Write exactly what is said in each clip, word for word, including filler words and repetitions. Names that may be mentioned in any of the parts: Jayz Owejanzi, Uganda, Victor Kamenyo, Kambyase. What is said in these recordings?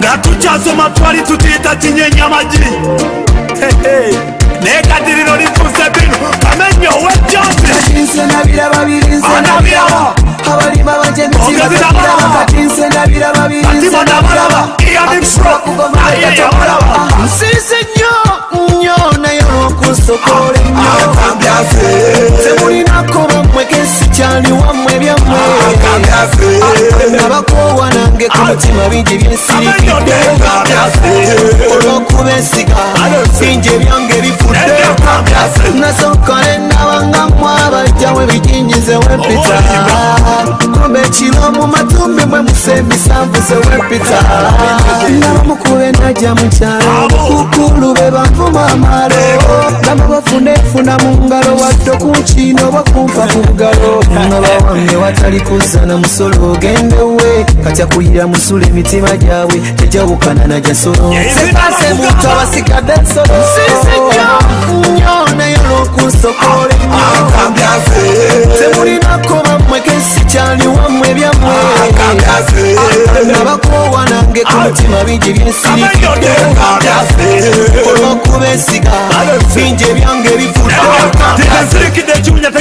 Gatuchazo mapwali tutita chinyenye maji. Hey, hey. Neka dirino lifunse binu Kamenyo Owejanzi. Katinse na bila babirinse na bila ba Habalima banje mchila bila ba Katinse na bila babirinse na bila ba Iya nimshro na iya malaba. Msisi nyo nyo na yoro kusokore nyo Kambyase. Temuli nako mwekesi chani wa mwebya mwe Kambyase. Nabako wanange kumutima binje vinsiri pide Kambyase. Oloku mesika binje vyange vifude Kambyase. Nasokore na wanga mwaba jawe vijinjize wepita Kumbe chilomu matumbi mwe musemi sambuze wepita Namu kuwe na jamu charo kukulu beba mfuma maro Namu wafunefu na mungaro wato kuchino wakumpa kugaro Naba wange watali kuzana musolo gendewe Katia kuhira musule mitima jawe Teja ukana na jasoro Sekase muto wa sikadenso Sisi nyo nyo na yolo kusokole nyo Kambyase. Temuri nako mamwekesi chani wa mwebya mwe Kambyase. Nabako wanange kumutima binje vinsiri kide Kambyase. Oloku besika binje vyange vifuta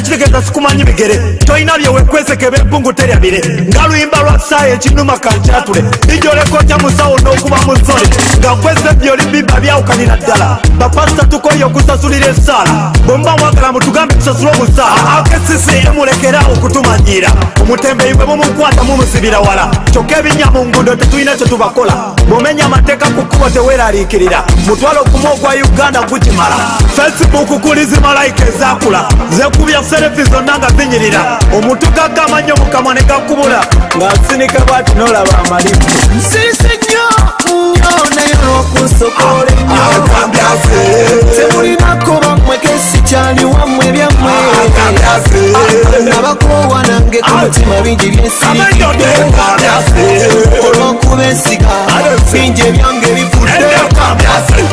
Chilekeza sukuma nyibigere Toina liye wekweze kebe pungu teria bire Ngalu imba rasaye chinuma kanchatule Ijole kocha musao no kuma musole Ngakweze bioli bimba vya ukanina dala Bapasta tuko yo kusasulire sala Bomba wakala mutugambi kusasuro musala Ake sisi emulekera ukutuma njira Umutembe iwe mumukwata mumusibira wala Chokevi nyamu ngundo tetuina chotubakola Momenya mateka kukuwa tewera likirira Mutualo kumogwa Uganda kuchimala Facebook kulizimala ikezakula Zekubia Serefizo nanga zinyirira Umutuka kama nyo mukamane kakubula Ngasini kabati nola wa malibu Sisi nyo nyo na yoro kusokore nyo Kambyase. Temuri nako mamwekesi chani wa mwebya mwe Kambyase. Nabako wanange kumutima binji vinsiri kide Kambyase. Oloku besika binje vyange vifude Kambyase.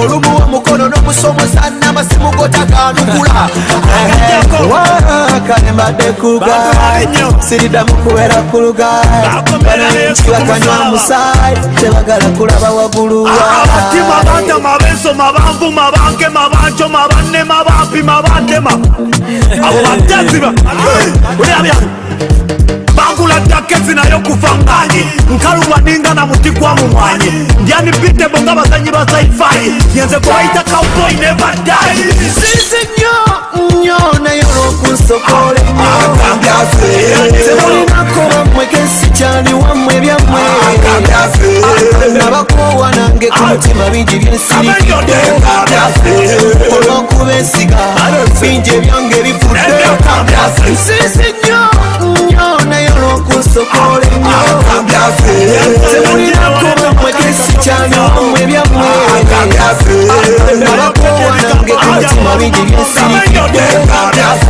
Olumu wa mukono no musomo sana masimu gota kanukula Kanemba dekugai Sirida mukuwera kulugai Bananchila kanywa musai Tebagala kulaba waguluwa Abati mabata mabeso mabambu mabanke mabancho mabane mabapi mabatema Abo batesiba Uleabia Bangula takesi na yoku fanganyi Nkalu waninga na mutikwa mwanyi Ndiani pite bonga basanyi basaifai Yenze kwa ita cowboy never die Sisi nyo nyo na yoro kusokole nyo Kambyase. Temuli nako mamwekesi chani wa mwebya mwe Kambyase. Nabako wanange kumutima binji vinsiri kide Kambyase. Oloku besika binje vyange vifude Kambyase. Sisi nyo nyo na yoro kusokole nyo Kambyase. Temuli nako mamwekesi chani wa mwebya mwe Kambyase. Nabako wanange kumutima binji vinsiri kide Kambyase.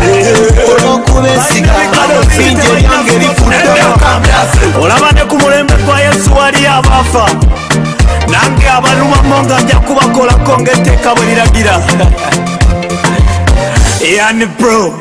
Oloku besika binje vyange vifude Kambyase. Olabane kumulembe kwa Yesu waliya bafa Nange abaluma monga nja kubakola konge teka bwe liragira Yani bro